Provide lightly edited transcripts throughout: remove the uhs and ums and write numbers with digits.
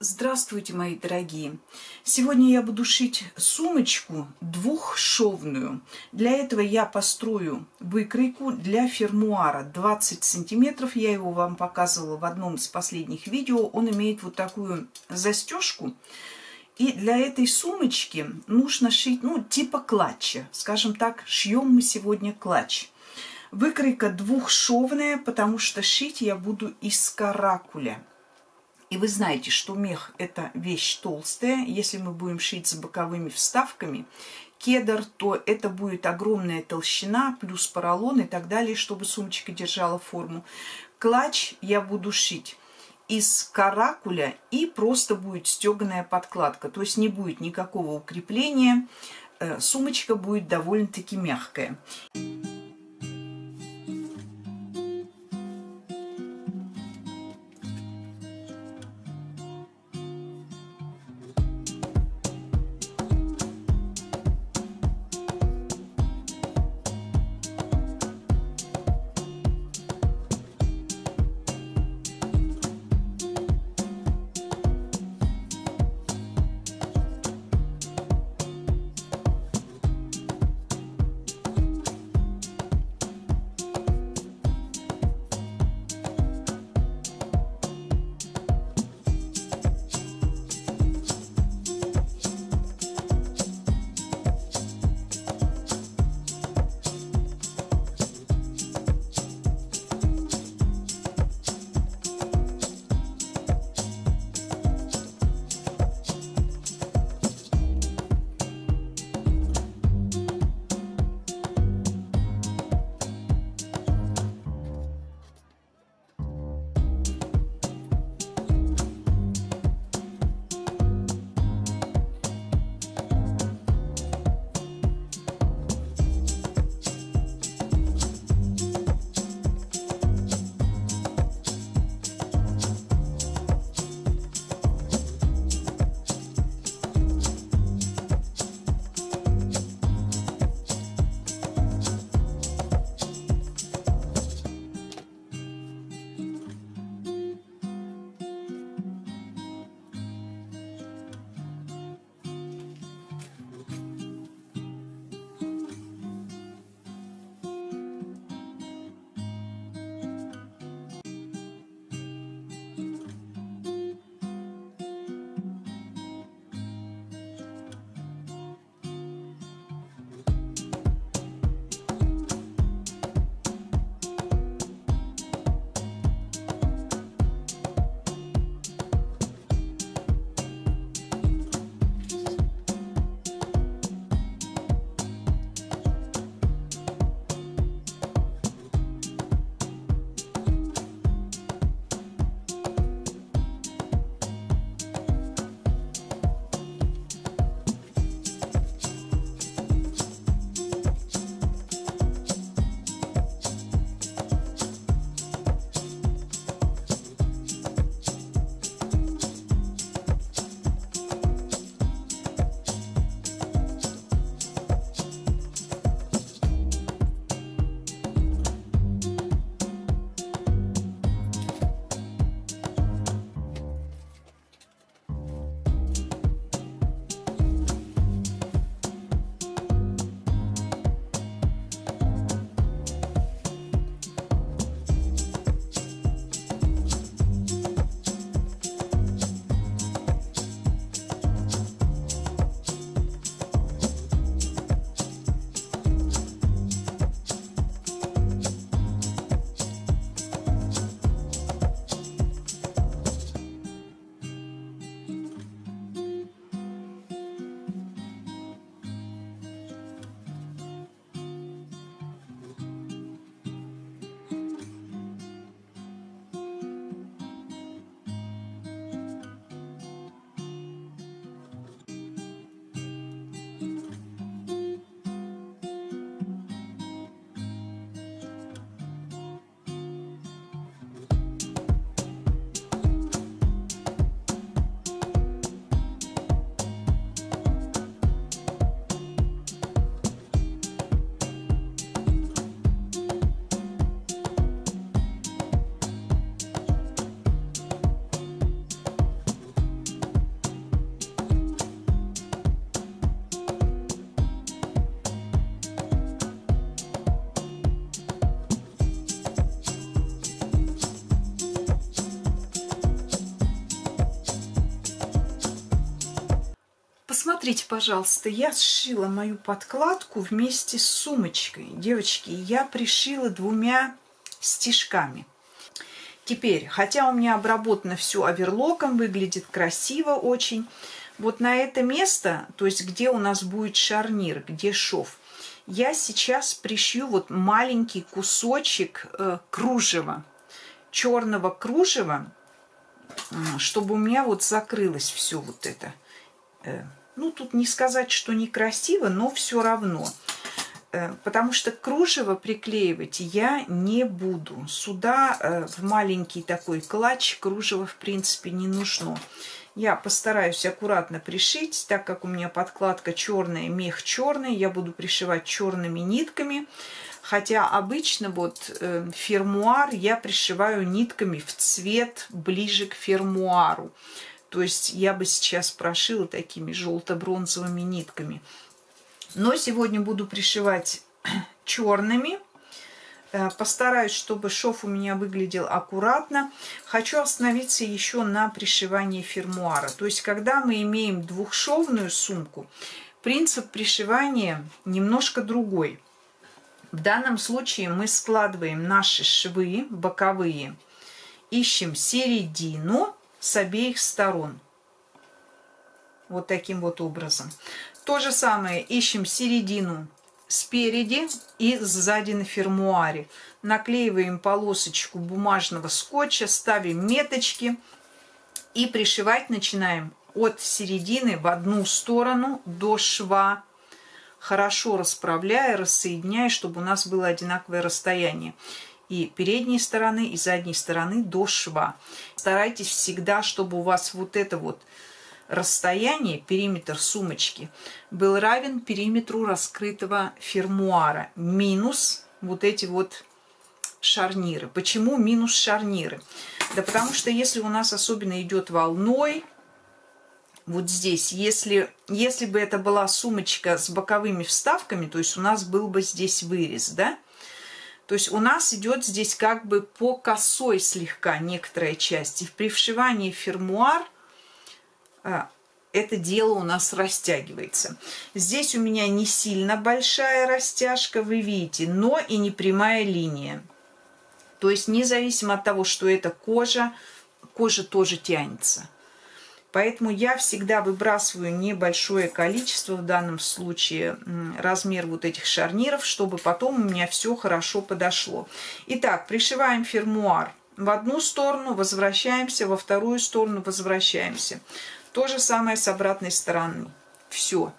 Здравствуйте, мои дорогие! Сегодня я буду шить сумочку двухшовную. Для этого я построю выкройку для фермуара 20 сантиметров. Я его вам показывала в одном из последних видео. Он имеет вот такую застежку. И для этой сумочки нужно шить, типа клатча. Скажем так, шьем мы сегодня клатч. Выкройка двухшовная, потому что шить я буду из каракуля. И вы знаете, что мех – это вещь толстая. Если мы будем шить с боковыми вставками кедр, то это будет огромная толщина, плюс поролон и так далее, чтобы сумочка держала форму. Клатч я буду шить из каракуля, и просто будет стеганая подкладка. То есть не будет никакого укрепления. Сумочка будет довольно-таки мягкая. Смотрите, пожалуйста, я сшила мою подкладку вместе с сумочкой. Девочки, я пришила двумя стежками. Теперь, хотя у меня обработано все оверлоком, выглядит красиво очень. Вот на это место, то есть где у нас будет шарнир, где шов, я сейчас пришью вот маленький кусочек кружева, черного кружева, чтобы у меня вот закрылось все вот это. Ну, тут не сказать, что некрасиво, но все равно. Потому что кружево приклеивать я не буду. Сюда в маленький такой клатч кружево, в принципе, не нужно. Я постараюсь аккуратно пришить, так как у меня подкладка черная, мех черный, я буду пришивать черными нитками. Хотя обычно вот фермуар я пришиваю нитками в цвет ближе к фермуару. То есть я бы сейчас прошила такими желто-бронзовыми нитками. Но сегодня буду пришивать черными. Постараюсь, чтобы шов у меня выглядел аккуратно. Хочу остановиться еще на пришивании фермуара. То есть, когда мы имеем двухшовную сумку, принцип пришивания немножко другой. В данном случае мы складываем наши швы боковые, ищем середину с обеих сторон. Вот таким вот образом. То же самое ищем середину спереди и сзади на фермуаре. Наклеиваем полосочку бумажного скотча, ставим меточки и пришивать начинаем от середины в одну сторону до шва. Хорошо расправляя, рассоединяя, чтобы у нас было одинаковое расстояние и передней стороны, и задней стороны до шва. Старайтесь всегда, чтобы у вас вот это вот расстояние, периметр сумочки, был равен периметру раскрытого фермуара минус вот эти вот шарниры. Почему минус шарниры? Да потому что если у нас особенно идет волной, вот здесь, если бы это была сумочка с боковыми вставками, то есть у нас был бы здесь вырез, да? То есть у нас идет здесь как бы по косой слегка некоторая часть. И при вшивании фермуар это дело у нас растягивается. Здесь у меня не сильно большая растяжка, вы видите, но и не прямая линия. То есть независимо от того, что это кожа, кожа тоже тянется. Поэтому я всегда выбрасываю небольшое количество, в данном случае размер вот этих шарниров, чтобы потом у меня все хорошо подошло. Итак, пришиваем фермуар в одну сторону, возвращаемся, во вторую сторону возвращаемся. То же самое с обратной стороны. Все.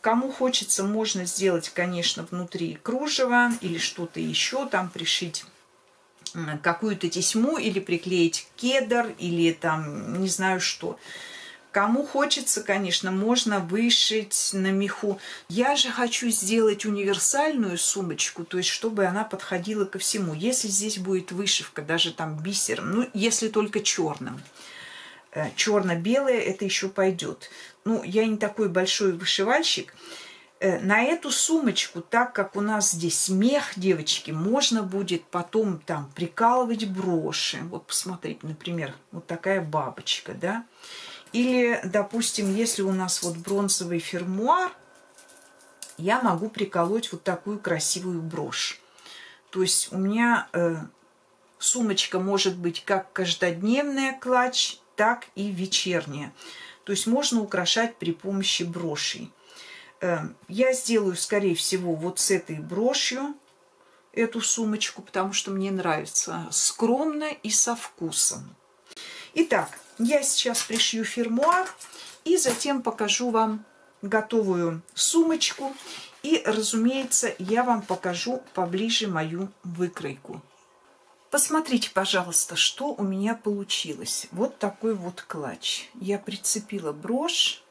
Кому хочется, можно сделать, конечно, внутри кружева или что-то еще, там пришить какую-то тесьму или приклеить кедр или там не знаю что. Кому хочется, конечно, можно вышить на меху. Я же хочу сделать универсальную сумочку, то есть чтобы она подходила ко всему. Если здесь будет вышивка, даже там бисером, ну если только черным. Черно-белое это еще пойдет. Ну, я не такой большой вышивальщик. На эту сумочку, так как у нас здесь мех, девочки, можно будет потом там прикалывать броши. Вот посмотрите, например, вот такая бабочка, да? Или, допустим, если у нас вот бронзовый фермуар, я могу приколоть вот такую красивую брошь. То есть у меня сумочка может быть как каждодневная клатч, так и вечерняя. То есть можно украшать при помощи брошей. Я сделаю, скорее всего, вот с этой брошью эту сумочку, потому что мне нравится скромно и со вкусом. Итак, я сейчас пришью фермуар и затем покажу вам готовую сумочку. И, разумеется, я вам покажу поближе мою выкройку. Посмотрите, пожалуйста, что у меня получилось. Вот такой вот клатч. Я прицепила брошь.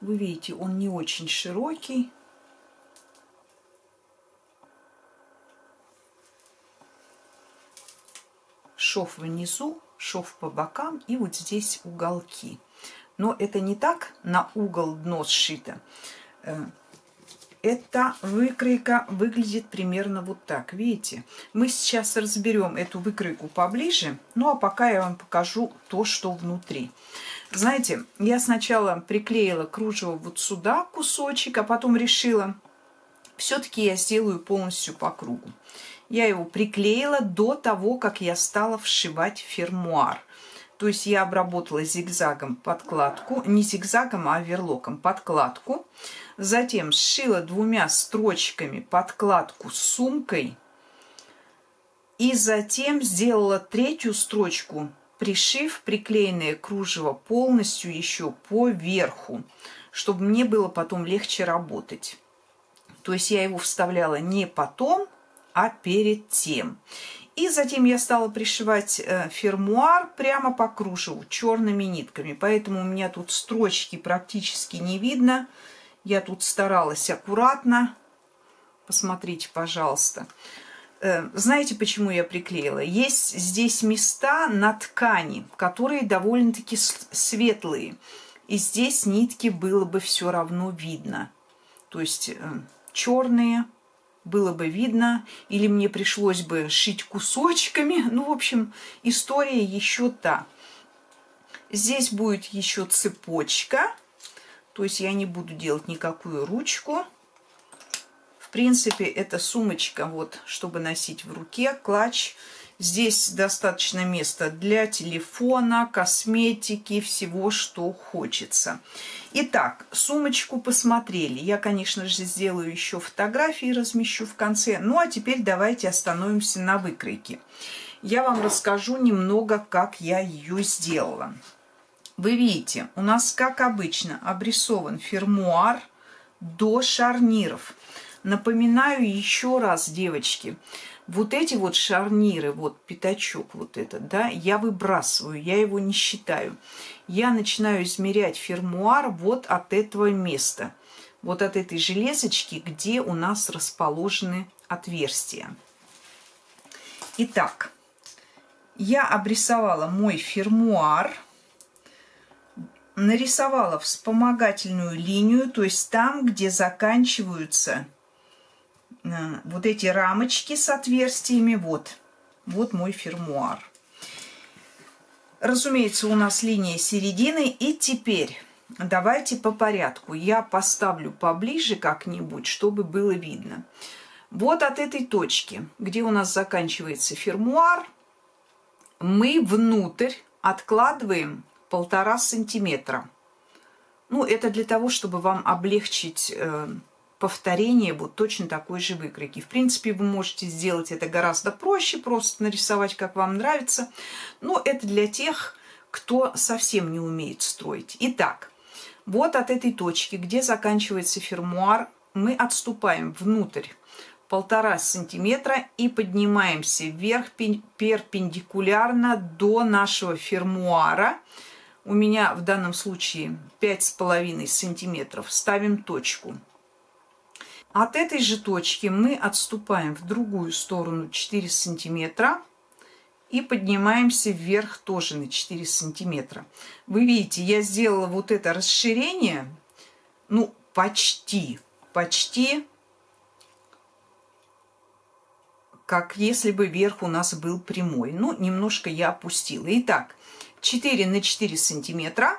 Вы видите, он не очень широкий. Шов внизу, шов по бокам и вот здесь уголки. Но это не так на угол дно сшито. эта выкройка выглядит примерно вот так. Видите, мы сейчас разберем эту выкройку поближе, ну а пока я вам покажу то, что внутри. Знаете, я сначала приклеила кружево вот сюда кусочек, а потом решила, все-таки я сделаю полностью по кругу. Я его приклеила до того, как я стала вшивать фермуар. То есть я обработала зигзагом подкладку, не зигзагом, а оверлоком подкладку. Затем сшила двумя строчками подкладку с сумкой. И затем сделала третью строчку, пришив приклеенное кружево полностью еще по верху, чтобы мне было потом легче работать. То есть я его вставляла не потом, а перед тем. И затем я стала пришивать фермуар прямо по кружеву черными нитками. Поэтому у меня тут строчки практически не видно. Я тут старалась аккуратно. Посмотрите, пожалуйста. Знаете, почему я приклеила? Есть здесь места на ткани, которые довольно-таки светлые. И здесь нитки было бы все равно видно. То есть черные было бы видно, или мне пришлось бы шить кусочками. Ну, в общем, история еще та. Здесь будет еще цепочка, то есть я не буду делать никакую ручку. В принципе, это сумочка, вот, чтобы носить в руке, клатч. Здесь достаточно места для телефона, косметики, всего, что хочется. Итак, сумочку посмотрели. Я, конечно же, сделаю еще фотографии, размещу в конце. Ну, а теперь давайте остановимся на выкройке. Я вам расскажу немного, как я ее сделала. Вы видите, у нас, как обычно, обрисован фермуар до шарниров. Напоминаю еще раз, девочки, вот эти вот шарниры, вот пятачок вот этот, да, я выбрасываю, я его не считаю. Я начинаю измерять фермуар вот от этого места, вот от этой железочки, где у нас расположены отверстия. Итак, я обрисовала мой фермуар, нарисовала вспомогательную линию, то есть там, где заканчиваются вот эти рамочки с отверстиями. Вот, вот мой фермуар. Разумеется, у нас линия середины. И теперь давайте по порядку. Я поставлю поближе как-нибудь, чтобы было видно. Вот от этой точки, где у нас заканчивается фермуар, мы внутрь откладываем 1,5 сантиметра. Ну, это для того, чтобы вам облегчить повторение вот точно такой же выкройки. В принципе, вы можете сделать это гораздо проще, просто нарисовать, как вам нравится. Но это для тех, кто совсем не умеет строить. Итак, вот от этой точки, где заканчивается фермуар, мы отступаем внутрь 1,5 сантиметра и поднимаемся вверх перпендикулярно до нашего фермуара. У меня в данном случае 5,5 сантиметров. Ставим точку. От этой же точки мы отступаем в другую сторону 4 сантиметра и поднимаемся вверх тоже на 4 сантиметра. Вы видите, я сделала вот это расширение, ну, почти, как если бы верх у нас был прямой. Ну, немножко я опустила. Итак, 4 на 4 сантиметра.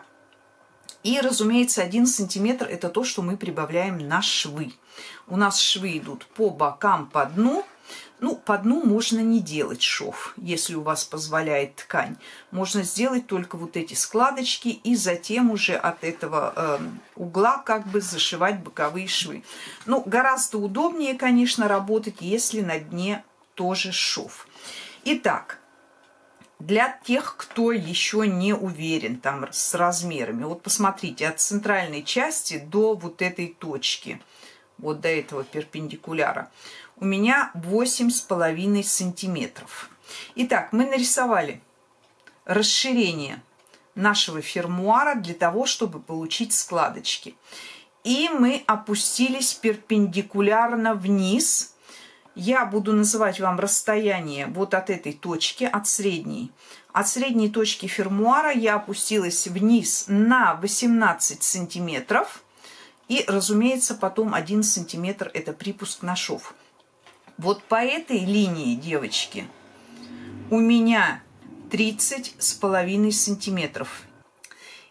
И, разумеется, 1 сантиметр – это то, что мы прибавляем на швы. У нас швы идут по бокам, по дну. Ну, по дну можно не делать шов, если у вас позволяет ткань. Можно сделать только вот эти складочки и затем уже от этого угла как бы зашивать боковые швы. Ну, гораздо удобнее, конечно, работать, если на дне тоже шов. Итак, для тех, кто еще не уверен там с размерами. Вот посмотрите, от центральной части до вот этой точки, вот до этого перпендикуляра, у меня 8,5 сантиметров. Итак, мы нарисовали расширение нашего фермуара для того, чтобы получить складочки. И мы опустились перпендикулярно вниз. Я буду называть вам расстояние вот от этой точки, от средней. От средней точки фермуара я опустилась вниз на 18 сантиметров. И, разумеется, потом 1 сантиметр – это припуск на шов. Вот по этой линии, девочки, у меня 30,5 сантиметров.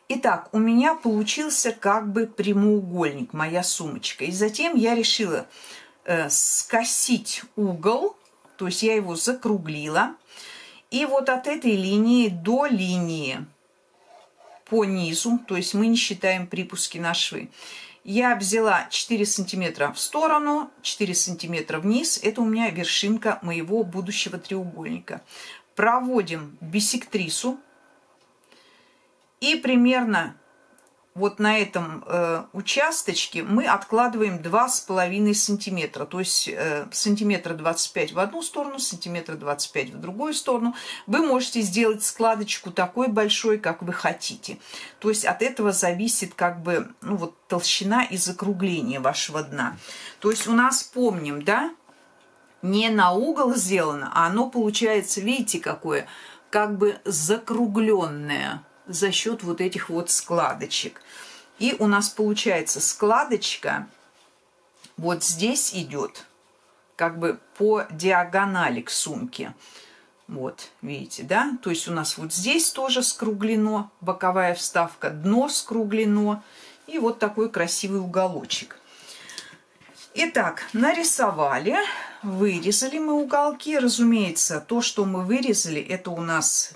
Итак, у меня получился как бы прямоугольник, моя сумочка. И затем я решила скосить угол, то есть я его закруглила. И вот от этой линии до линии по низу, то есть мы не считаем припуски на швы, я взяла 4 сантиметра в сторону, 4 сантиметра вниз. Это у меня вершинка моего будущего треугольника. Проводим биссектрису. И примерно вот на этом участочке мы откладываем 2,5 сантиметра. То есть сантиметра 25 в одну сторону, сантиметра 25 в другую сторону. Вы можете сделать складочку такой большой, как вы хотите. То есть от этого зависит как бы, ну, вот, толщина и закругление вашего дна. То есть у нас, помним, да, не на угол сделано, а оно получается, видите, какое, как бы закругленное за счет вот этих вот складочек. И у нас получается складочка вот здесь идет как бы по диагонали к сумке. Вот, видите, да? То есть у нас вот здесь тоже скруглено, боковая вставка, дно скруглено. И вот такой красивый уголочек. Итак, нарисовали, вырезали мы уголки. Разумеется, то, что мы вырезали, это у нас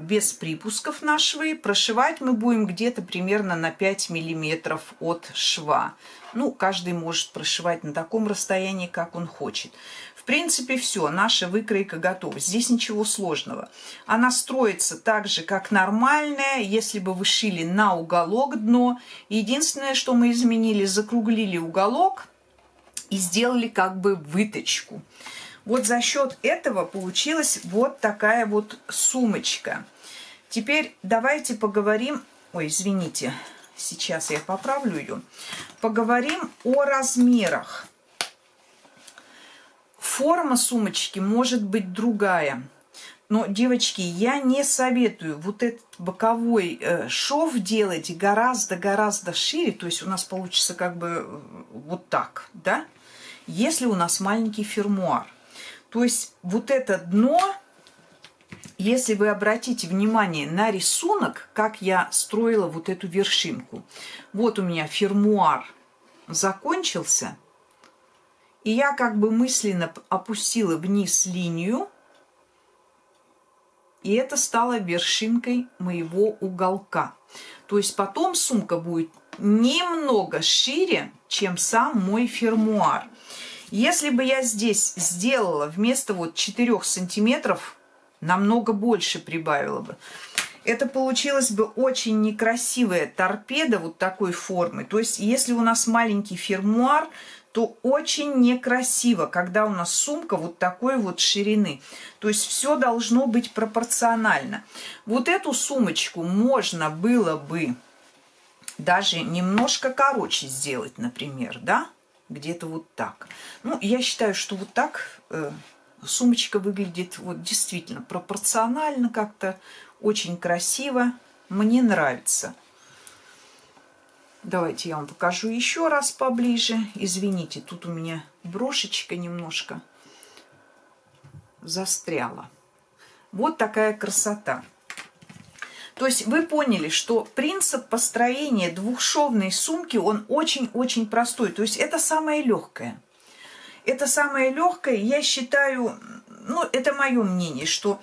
без припусков на швы. Прошивать мы будем где-то примерно на 5 миллиметров от шва. Ну, каждый может прошивать на таком расстоянии, как он хочет. В принципе, все, наша выкройка готова. Здесь ничего сложного. Она строится так же, как нормальная, если бы вы шили на уголок дно. Единственное, что мы изменили, закруглили уголок и сделали как бы выточку. Вот за счет этого получилась вот такая вот сумочка. Теперь давайте поговорим... Ой, извините, сейчас я поправлю ее. Поговорим о размерах. Форма сумочки может быть другая. Но, девочки, я не советую вот этот боковой шов делать гораздо-гораздо шире. То есть у нас получится как бы вот так, да? Если у нас маленький фермуар. То есть вот это дно, если вы обратите внимание на рисунок, как я строила вот эту вершинку. Вот у меня фермуар закончился. И я как бы мысленно опустила вниз линию. И это стало вершинкой моего уголка. То есть потом сумка будет немного шире, чем сам мой фермуар. Если бы я здесь сделала вместо вот 4 сантиметров, намного больше прибавила бы. Это получилась бы очень некрасивая торпеда вот такой формы. То есть, если у нас маленький фермуар, то очень некрасиво, когда у нас сумка вот такой вот ширины. То есть, все должно быть пропорционально. Вот эту сумочку можно было бы даже немножко короче сделать, например, да? Где-то вот так. Ну, я считаю, что вот так сумочка выглядит вот действительно пропорционально как-то. Очень красиво. Мне нравится. Давайте я вам покажу еще раз поближе. Извините, тут у меня брошечка немножко застряла. Вот такая красота. То есть вы поняли, что принцип построения двухшовной сумки, он очень-очень простой. То есть это самое легкое. Это самое легкое, я считаю, ну, это мое мнение, что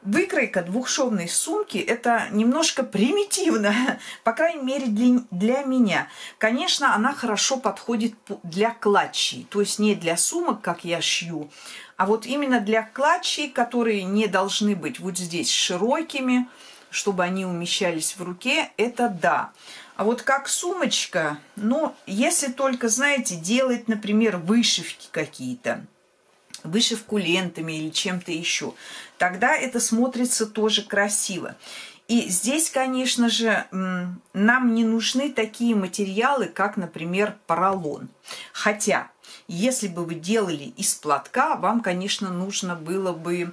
выкройка двухшовной сумки – это немножко примитивно, по крайней мере для меня. Конечно, она хорошо подходит для клатчей, то есть не для сумок, как я шью, а вот именно для клатчей, которые не должны быть вот здесь широкими, чтобы они умещались в руке, это да. А вот как сумочка, ну, если только, знаете, делать, например, вышивки какие-то, вышивку лентами или чем-то еще, тогда это смотрится тоже красиво. И здесь, конечно же, нам не нужны такие материалы, как, например, поролон. Хотя, если бы вы делали из платка, вам, конечно, нужно было бы,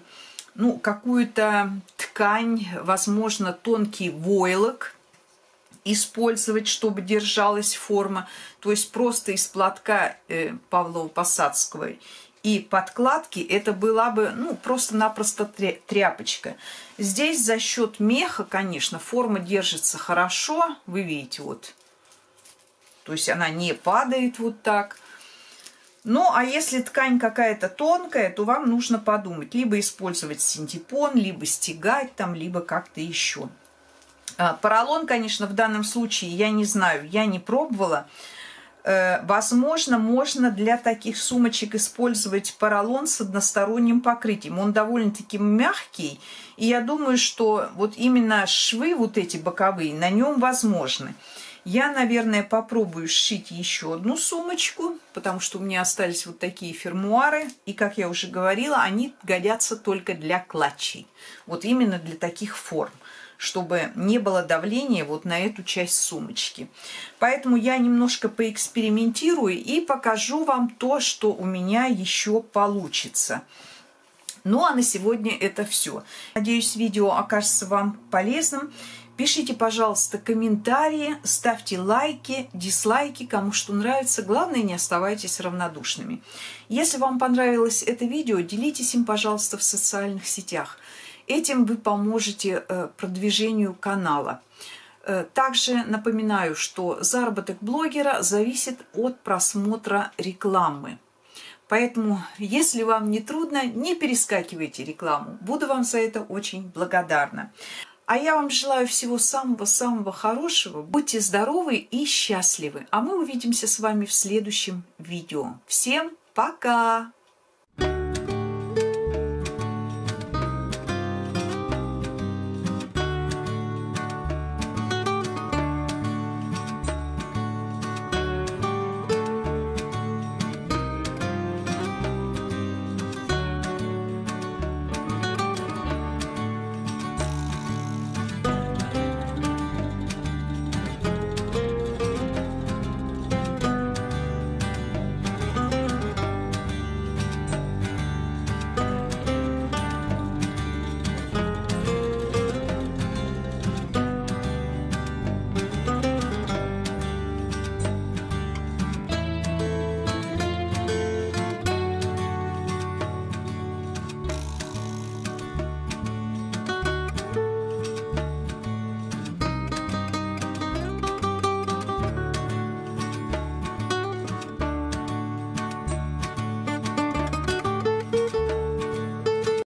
ну, какую-то ткань, возможно, тонкий войлок использовать, чтобы держалась форма. То есть просто из платка Павловопосадского и подкладки это была бы, ну, просто-напросто тряпочка. Здесь за счет меха, конечно, форма держится хорошо. Вы видите, вот. То есть она не падает вот так. Ну, а если ткань какая-то тонкая, то вам нужно подумать. Либо использовать синтепон, либо стегать там, либо как-то еще. Поролон, конечно, в данном случае, я не знаю, я не пробовала. Возможно, можно для таких сумочек использовать поролон с односторонним покрытием. Он довольно-таки мягкий. И я думаю, что вот именно швы вот эти боковые на нем возможны. Я, наверное, попробую сшить еще одну сумочку, потому что у меня остались вот такие фермуары. И, как я уже говорила, они годятся только для клатчей. Вот именно для таких форм, чтобы не было давления вот на эту часть сумочки. Поэтому я немножко поэкспериментирую и покажу вам то, что у меня еще получится. Ну, а на сегодня это все. Надеюсь, видео окажется вам полезным. Пишите, пожалуйста, комментарии, ставьте лайки, дизлайки, кому что нравится. Главное, не оставайтесь равнодушными. Если вам понравилось это видео, делитесь им, пожалуйста, в социальных сетях. Этим вы поможете продвижению канала. Также напоминаю, что заработок блогера зависит от просмотра рекламы. Поэтому, если вам не трудно, не перескакивайте рекламу. Буду вам за это очень благодарна. А я вам желаю всего самого-самого хорошего. Будьте здоровы и счастливы. А мы увидимся с вами в следующем видео. Всем пока!